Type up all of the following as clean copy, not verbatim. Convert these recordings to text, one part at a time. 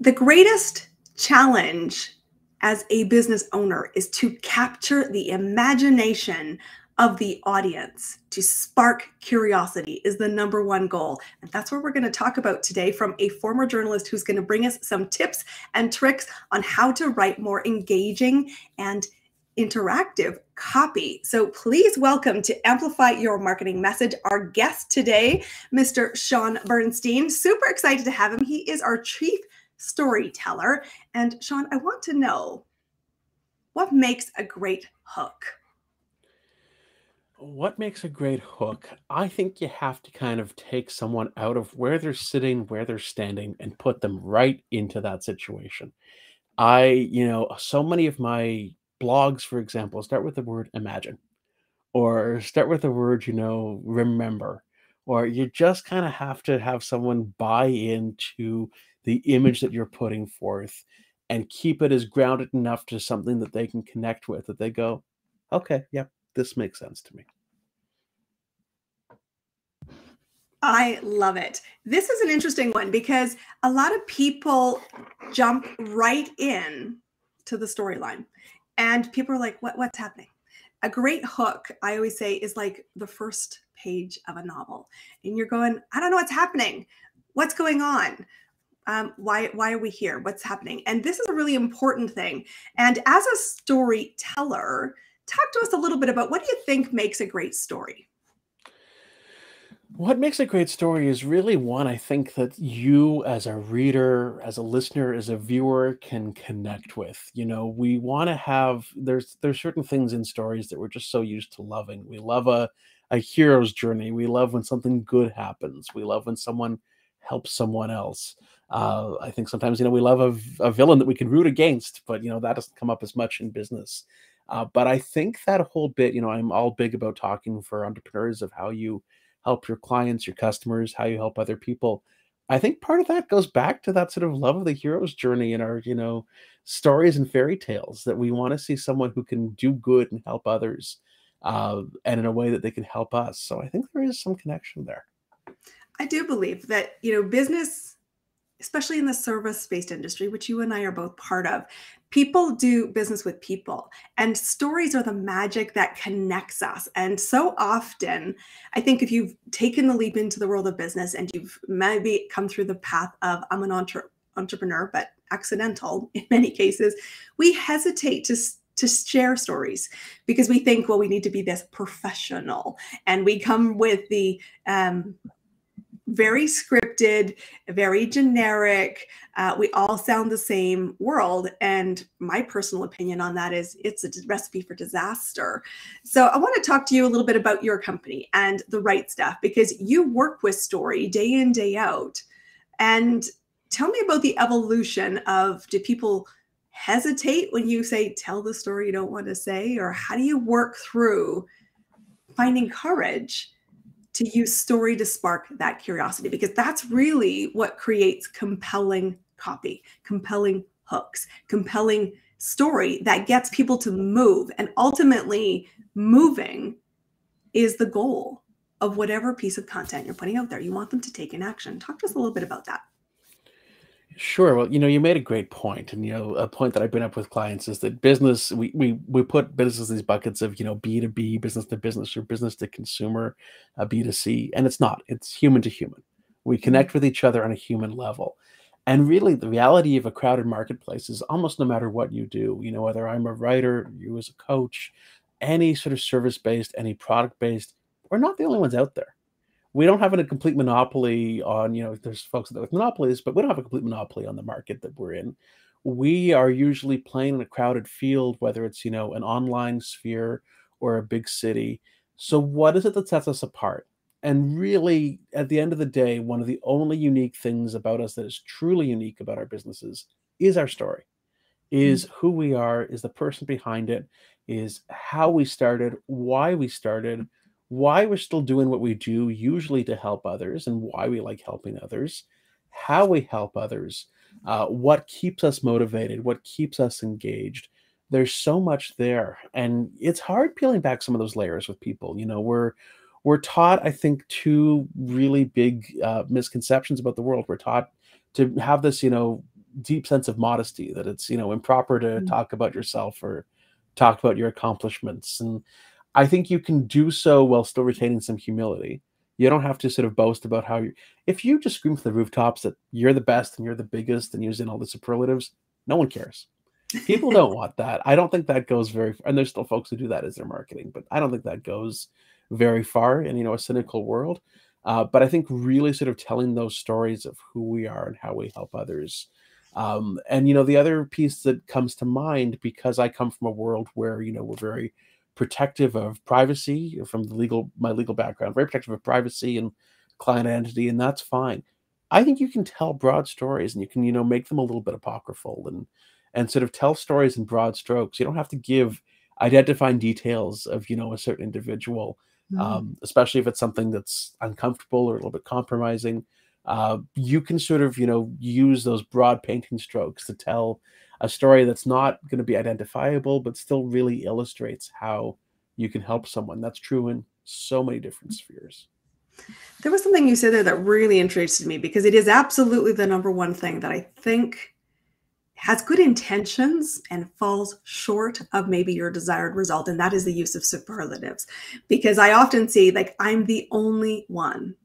The greatest challenge as a business owner is to capture the imagination of the audience. To spark curiosity is the #1 goal. And that's what we're going to talk about today from a former journalist who's going to bring us some tips and tricks on how to write more engaging and interactive copy. So please welcome to Amplify Your Marketing Message, our guest today, Mr. Shaun Bernstein. Super excited to have him. He is our chief storyteller. And Shaun, I want to know, what makes a great hook? What makes a great hook? I think you have to kind of take someone out of where they're sitting, where they're standing, and put them right into that situation. So many of my blogs, for example, start with the word imagine, or start with the word, remember, or you just kind of have to have someone buy into the image that you're putting forth and keep it as grounded enough to something that they can connect with, that they go, okay, yep, this makes sense to me. I love it. This is an interesting one because a lot of people jump right in to the storyline. And people are like, what's happening? A great hook, I always say, is like the first page of a novel. And you're going, I don't know what's happening. What's going on? Why are we here? What's happening? And this is a really important thing. And as a storyteller, talk to us a little bit about, what do you think makes a great story? What makes a great story is really one, I think, that you as a reader, as a listener, as a viewer can connect with. We want to have, there's certain things in stories that we're just so used to loving. We love a hero's journey. We love when something good happens. We love when someone helps someone else. I think sometimes, we love a villain that we can root against, but, that doesn't come up as much in business. But I think that whole bit, I'm all big about talking for entrepreneurs of how you help your clients, your customers, how you help other people. I think part of that goes back to that sort of love of the hero's journey in our, stories and fairy tales, that we want to see someone who can do good and help others and in a way that they can help us. So I think there is some connection there. I do believe that, business, especially in the service-based industry, which you and I are both part of, people do business with people, and stories are the magic that connects us. And so often, I think if you've taken the leap into the world of business and you've maybe come through the path of, I'm an entrepreneur, but accidental in many cases, we hesitate to share stories because we think, well, we need to be this professional. And we come with the, very scripted, very generic, we all sound the same world. And my personal opinion on that is it's a recipe for disaster. So I want to talk to you a little bit about your company and The Write Stuff, because you work with story day in, day out. And tell me about the evolution of, do people hesitate when you say, tell the story you don't want to say? Or how do you work through finding courage to use story to spark that curiosity? Because that's really what creates compelling copy, compelling hooks, compelling story that gets people to move. And ultimately, moving is the goal of whatever piece of content you're putting out there. You want them to take an action. Talk to us a little bit about that. Sure. Well, you made a great point. And, a point that I bring up with clients is that business, we put businesses in these buckets of, B2B, business to business, or business to consumer, B2C. And it's not. It's human to human. We connect with each other on a human level. And really, the reality of a crowded marketplace is almost no matter what you do, whether I'm a writer, you as a coach, any sort of service-based, any product-based, we're not the only ones out there. We don't have a complete monopoly on, there's folks that have monopolies, but we don't have a complete monopoly on the market that we're in. We are usually playing in a crowded field, whether it's, an online sphere or a big city. So what is it that sets us apart? And really, at the end of the day, one of the only unique things about us that is truly unique about our businesses is our story, is who we are, is the person behind it, is how we started, why we're still doing what we do, usually to help others, and why we like helping others, how we help others, what keeps us motivated, what keeps us engaged. There's so much there. And it's hard peeling back some of those layers with people. We're taught, I think, two really big misconceptions about the world. We're taught to have this, deep sense of modesty, that it's, improper to talk about yourself or talk about your accomplishments. And I think you can do so while still retaining some humility. You don't have to sort of boast about how you, if you just scream from the rooftops that you're the best and you're the biggest and using all the superlatives, no one cares. People don't want that. I don't think that goes very far. And there's still folks who do that as their marketing, but I don't think that goes very far in, a cynical world. But I think really sort of telling those stories of who we are and how we help others. And, the other piece that comes to mind, because I come from a world where, we're very protective of privacy from the legal, my legal background, very protective of privacy and client identity, and that's fine. I think you can tell broad stories, and you can, make them a little bit apocryphal and sort of tell stories in broad strokes. You don't have to give identifying details of, a certain individual, especially if it's something that's uncomfortable or a little bit compromising. You can sort of, use those broad painting strokes to tell a story that's not going to be identifiable, but still really illustrates how you can help someone. That's true in so many different spheres. There was something you said there that really interested me, because it is absolutely the number one thing that I think has good intentions and falls short of maybe your desired result. And that is the use of superlatives, because I often see like, I'm the only one,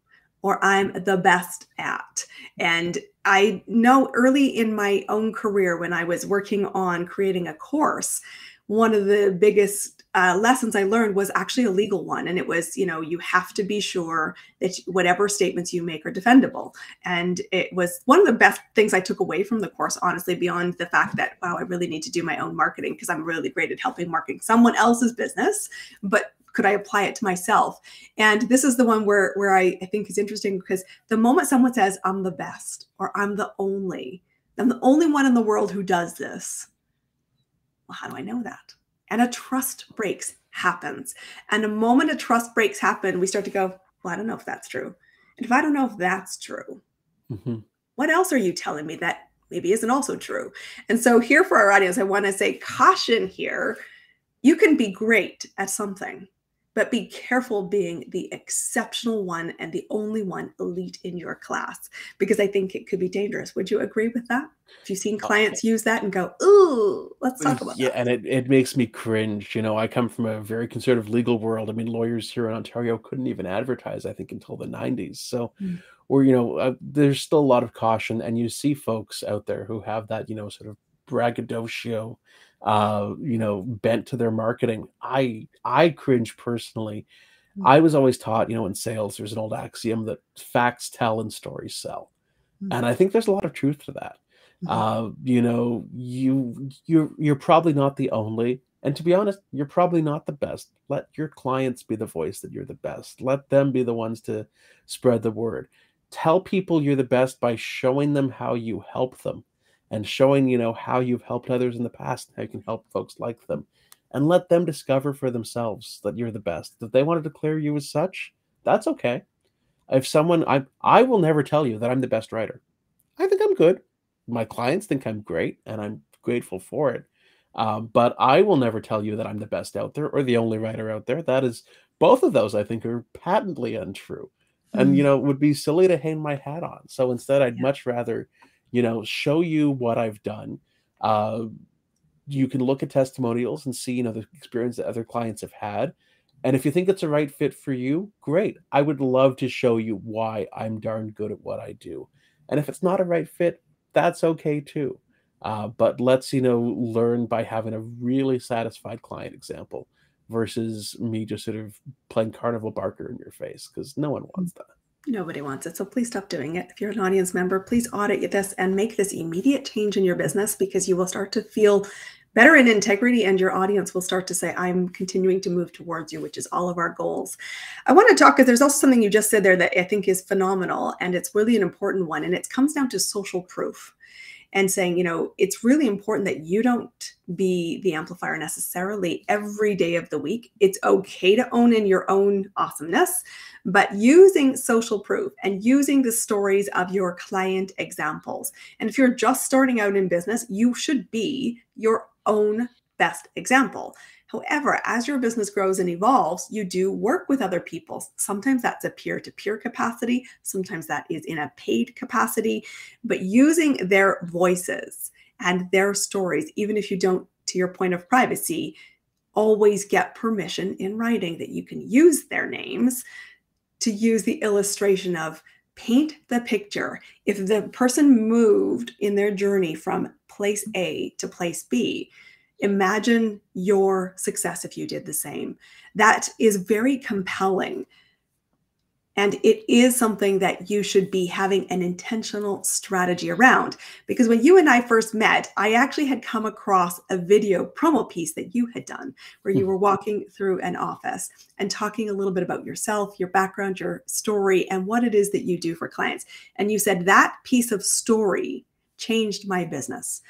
or I'm the best at. And I know early in my own career, when I was working on creating a course, one of the biggest lessons I learned was actually a legal one. And it was, you have to be sure that whatever statements you make are defendable. And it was one of the best things I took away from the course, honestly, beyond the fact that, wow, I really need to do my own marketing because I'm really great at helping marketing someone else's business, but could I apply it to myself? And this is the one where I think is interesting, because the moment someone says, I'm the best, or I'm the only one in the world who does this. Well, how do I know that? And a trust breaks happens. And the moment a trust breaks happen, we start to go, well, I don't know if that's true. And if I don't know if that's true, what else are you telling me that maybe isn't also true? And so here for our audience, I want to say caution here. You can be great at something, but be careful being the exceptional one and the only one elite in your class, because I think it could be dangerous. Would you agree with that? Have you seen clients use that and go, ooh, let's talk about that? Yeah, and it makes me cringe. I come from a very conservative legal world. I mean, lawyers here in Ontario couldn't even advertise, I think, until the 90s. So, or, there's still a lot of caution. And you see folks out there who have that, sort of braggadocio, bent to their marketing. I cringe personally. I was always taught, in sales, there's an old axiom that facts tell and stories sell. And I think there's a lot of truth to that. You're probably not the only, and to be honest, you're probably not the best. Let your clients be the voice that you're the best. Let them be the ones to spread the word. Tell people you're the best by showing them how you help them, and showing, how you've helped others in the past, how you can help folks like them, and let them discover for themselves that you're the best. If they want to declare you as such, that's okay. If someone, I will never tell you that I'm the best writer. I think I'm good. My clients think I'm great, and I'm grateful for it. But I will never tell you that I'm the best out there or the only writer out there. That is, both of those I think are patently untrue, and, it would be silly to hang my hat on. So instead, I'd much rather, show you what I've done. You can look at testimonials and see, the experience that other clients have had. And if you think it's a right fit for you, great. I would love to show you why I'm darn good at what I do. And if it's not a right fit, that's okay too. But let's, learn by having a really satisfied client example versus me just sort of playing Carnival Barker in your face, because no one wants that. Nobody wants it. So please stop doing it. If you're an audience member, please audit this and make this immediate change in your business, because you will start to feel better in integrity, and your audience will start to say, I'm continuing to move towards you, which is all of our goals. I want to talk, because there's also something you just said there that I think is phenomenal, and it's really an important one. And it comes down to social proof and saying, it's really important that you don't be the amplifier necessarily every day of the week. It's okay to own in your own awesomeness, but using social proof and using the stories of your client examples. And if you're just starting out in business, you should be your own best example. However, as your business grows and evolves, you do work with other people. Sometimes that's a peer-to-peer capacity. Sometimes that is in a paid capacity, but using their voices and their stories, even if you don't, to your point of privacy, always get permission in writing that you can use their names to use the illustration of paint the picture. If the person moved in their journey from place A to place B, imagine your success if you did the same. That is very compelling. And it is something that you should be having an intentional strategy around. Because when you and I first met, I actually had come across a video promo piece that you had done where you were walking through an office and talking a little bit about yourself, your background, your story, and what it is that you do for clients. And you said that piece of story changed my business.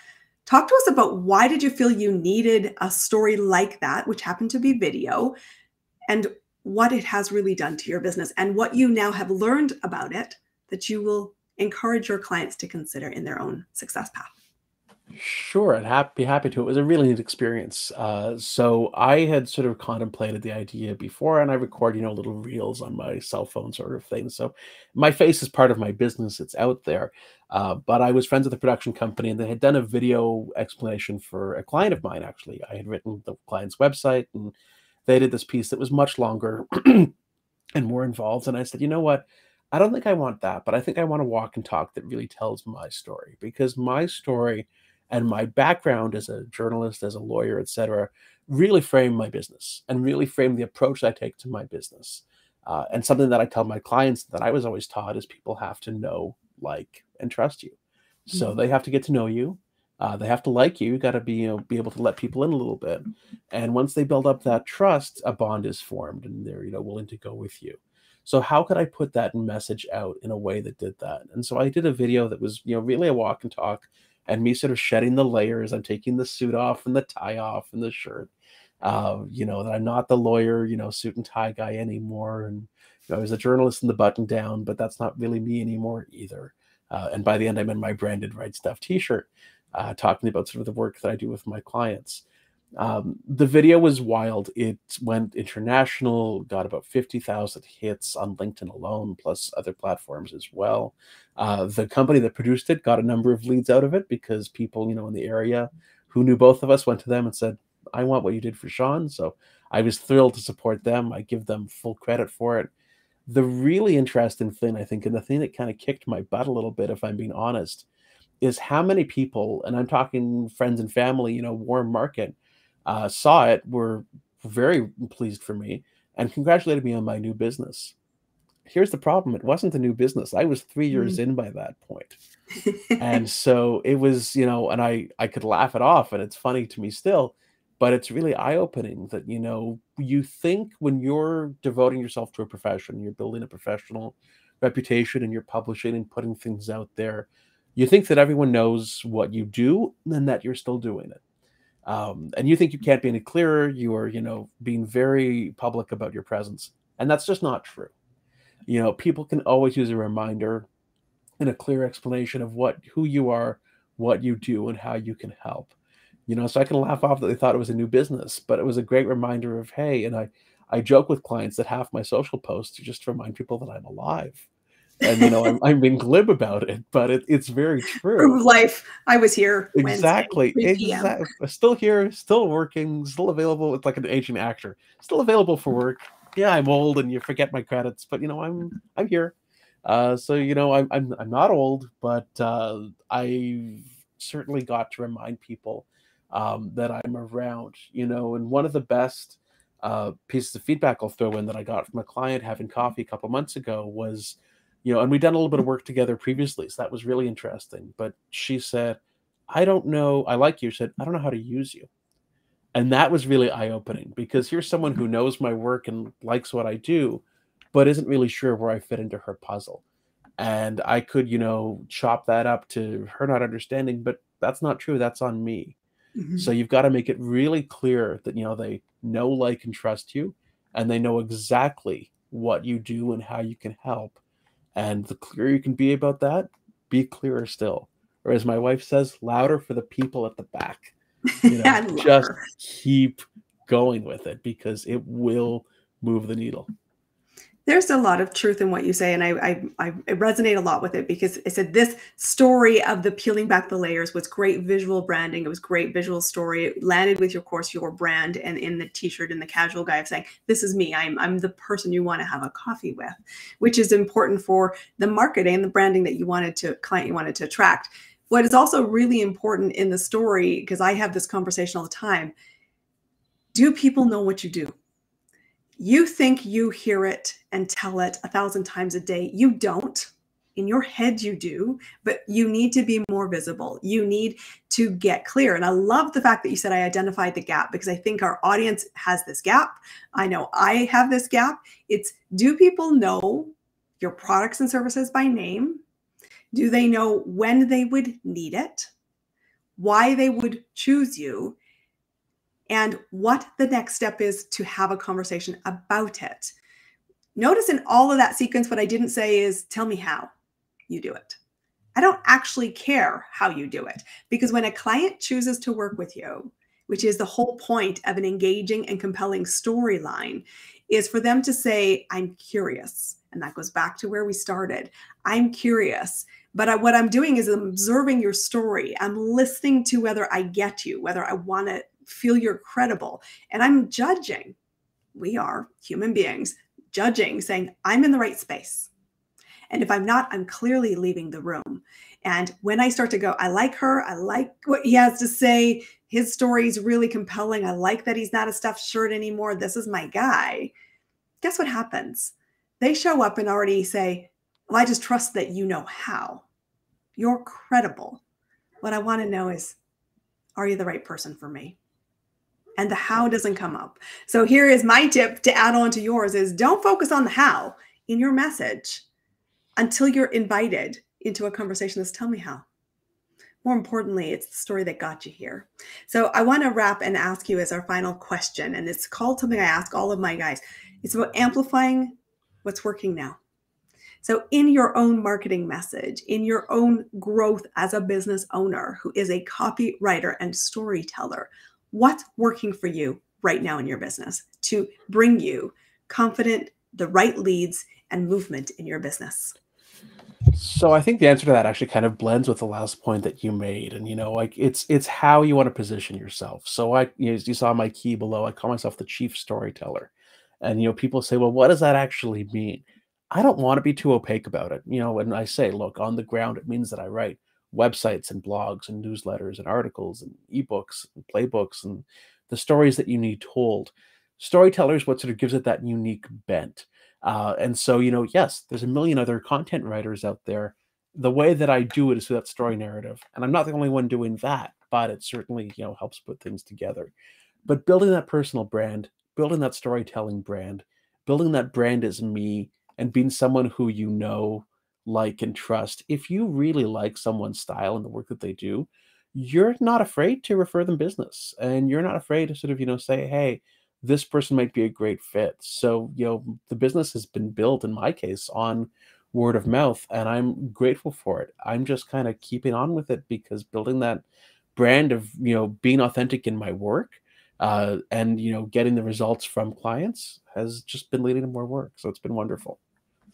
Talk to us about why did you feel you needed a story like that, which happened to be video, and what it has really done to your business and what you now have learned about it that you will encourage your clients to consider in their own success path. Sure, I'd be happy to. It was a really neat experience. So I had sort of contemplated the idea before, and I record, you know, little reels on my cell phone sort of thing. So my face is part of my business. It's out there. But I was friends with the production company, and they had done a video explanation for a client of mine, actually. I had written the client's website, and they did this piece that was much longer and more involved. And I said, you know what? I don't think I want that, but I think I want a walk and talk that really tells my story, because my story and my background as a journalist, as a lawyer, et cetera, really frame my business and really frame the approach I take to my business. And something that I tell my clients that I was always taught is people have to know, like, and trust you. So they have to get to know you. They have to like you. You got to be able to let people in a little bit. And once they build up that trust, a bond is formed and they're, you know, willing to go with you. So how could I put that message out in a way that did that? And so I did a video that was, you know, really a walk and talk, and me sort of shedding the layers. I'm taking the suit off and the tie off and the shirt, you know, that I'm not the lawyer, you know, suit and tie guy anymore. And you know, I was a journalist in the button down, but that's not really me anymore either. And by the end, I'm in my branded Write Stuff t-shirt. Talking about sort of the work that I do with my clients. The video was wild. It went international, got about 50,000 hits on LinkedIn alone, plus other platforms as well. The company that produced it got a number of leads out of it because people, you know, in the area who knew both of us went to them and said, I want what you did for Shaun. So I was thrilled to support them. I give them full credit for it. The really interesting thing, I think, and the thing that kind of kicked my butt a little bit, if I'm being honest, is how many people, and I'm talking friends and family, you know, warm market, saw it, were very pleased for me, and congratulated me on my new business. Here's the problem. It wasn't the new business. I was 3 years in by that point. And so it was, you know, and I could laugh it off, and it's funny to me still, but it's really eye-opening that, you know, you think when you're devoting yourself to a profession, you're building a professional reputation and you're publishing and putting things out there, you think that everyone knows what you do and that you're still doing it. And you think you can't be any clearer. You are, you know, being very public about your presence. And that's just not true. You know, people can always use a reminder and a clear explanation of what, who you are, what you do, and how you can help. You know, so I can laugh off that they thought it was a new business, but it was a great reminder of, hey, and I joke with clients that half my social posts are just to remind people that I'm alive. And, you know, I'm being glib about it, but it's very true. Proof of life. I was here. Exactly. Exactly. Still here, still working, still available. It's like an aging actor. Still available for work. Yeah, I'm old and you forget my credits, but, you know, I'm here. So, you know, I'm not old, but I certainly got to remind people that I'm around, you know. And one of the best pieces of feedback I'll throw in that I got from a client having coffee a couple months ago was, you know, and we'd done a little bit of work together previously, so that was really interesting. But she said, I don't know, I like you. She said, I don't know how to use you. And that was really eye-opening, because here's someone who knows my work and likes what I do, but isn't really sure where I fit into her puzzle. And I could, you know, chop that up to her not understanding, but that's not true. That's on me. So you've got to make it really clear that, you know, they know, like, and trust you, and they know exactly what you do and how you can help. And the clearer you can be about that, be clearer still. Or as my wife says, louder for the people at the back. You know, just keep going with it, because it will move the needle. There's a lot of truth in what you say, and I resonate a lot with it, because it said this story of the peeling back the layers was great visual branding. It was great visual story. It landed with your course, your brand, and in the t-shirt and the casual guy of saying, this is me. I'm the person you want to have a coffee with, which is important for the marketing and the branding that you wanted to, client you wanted to attract. What is also really important in the story, because I have this conversation all the time, do people know what you do? You think you hear it and tell it 1,000 times a day. You don't. In your head, you do, but you need to be more visible. You need to get clear. And I love the fact that you said I identified the gap, because I think our audience has this gap. I know I have this gap. It's, do people know your products and services by name? Do they know when they would need it? Why they would choose you? And what the next step is to have a conversation about it. Notice in all of that sequence, what I didn't say is, tell me how you do it. I don't actually care how you do it, because when a client chooses to work with you, which is the whole point of an engaging and compelling storyline, is for them to say, I'm curious. And that goes back to where we started. I'm curious. But what I'm doing is I'm observing your story. I'm listening to whether I get you, whether I want to feel you're credible. And I'm judging. We are human beings judging, saying, I'm in the right space. And if I'm not, I'm clearly leaving the room. And when I start to go, I like her. I like what he has to say. His story is really compelling. I like that he's not a stuffed shirt anymore. This is my guy. Guess what happens? They show up and already say, well, I just trust that you know how. You're credible. What I want to know is, are you the right person for me? And the how doesn't come up. So here is my tip to add on to yours is, don't focus on the how in your message until you're invited into a conversation that's, tell me how. More importantly, it's the story that got you here. So I want to wrap and ask you as our final question. And it's called something I ask all of my guys. It's about amplifying what's working now. So in your own marketing message, in your own growth as a business owner who is a copywriter and storyteller, what's working for you right now in your business to bring you confident, the right leads and movement in your business? So I think the answer to that actually kind of blends with the last point that you made. And, you know, like it's how you want to position yourself. So I, you know, as you saw my key below, I call myself the chief storyteller. And, you know, people say, well, what does that actually mean? I don't want to be too opaque about it. You know, and I say, look, on the ground, it means that I write websites and blogs and newsletters and articles and ebooks and playbooks and the stories that you need told. Storytellers, what sort of gives it that unique bent. And so, you know, yes, there's a million other content writers out there. The way that I do it is through that story narrative. And I'm not the only one doing that, but it certainly, you know, helps put things together. But building that personal brand, building that storytelling brand, building that brand as me, and being someone who, you know, like and trust. If you really like someone's style and the work that they do, you're not afraid to refer them business, and you're not afraid to sort of, you know, say, hey, this person might be a great fit. So, you know, the business has been built in my case on word of mouth, and I'm grateful for it. I'm just kind of keeping on with it, because building that brand of, you know, being authentic in my work and, you know, getting the results from clients has just been leading to more work. So it's been wonderful.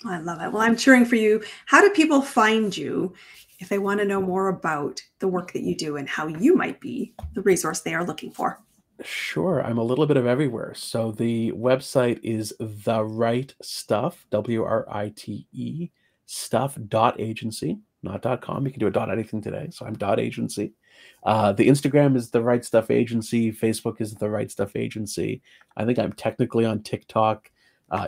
I love it. Well, I'm cheering for you. How do people find you if they want to know more about the work that you do and how you might be the resource they are looking for? Sure. I'm a little bit of everywhere. So the website is The Write Stuff, W-R-I-T-E, stuff.agency, not .com. You can do a dot anything today. So I'm .agency. The Instagram is The Write Stuff Agency. Facebook is The Write Stuff Agency. I think I'm technically on TikTok.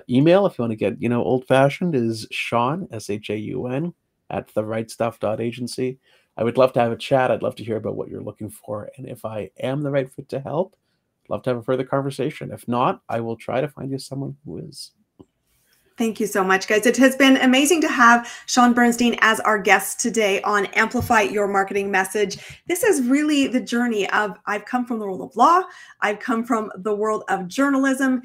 Email, if you want to get, you know, old fashioned, is Shaun, S-H-A-U-N, at therightstuff.agency. I would love to have a chat. I'd love to hear about what you're looking for. And if I am the right fit to help, I'd love to have a further conversation. If not, I will try to find you someone who is. Thank you so much, guys. It has been amazing to have Shaun Bernstein as our guest today on Amplify Your Marketing Message. This is really the journey of, I've come from the world of law. I've come from the world of journalism.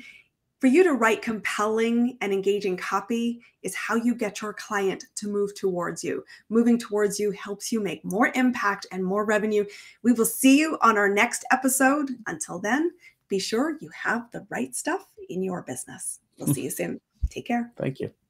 For you to write compelling and engaging copy is how you get your client to move towards you. Moving towards you helps you make more impact and more revenue. We will see you on our next episode. Until then, be sure you have the right stuff in your business. We'll see you soon. Take care. Thank you.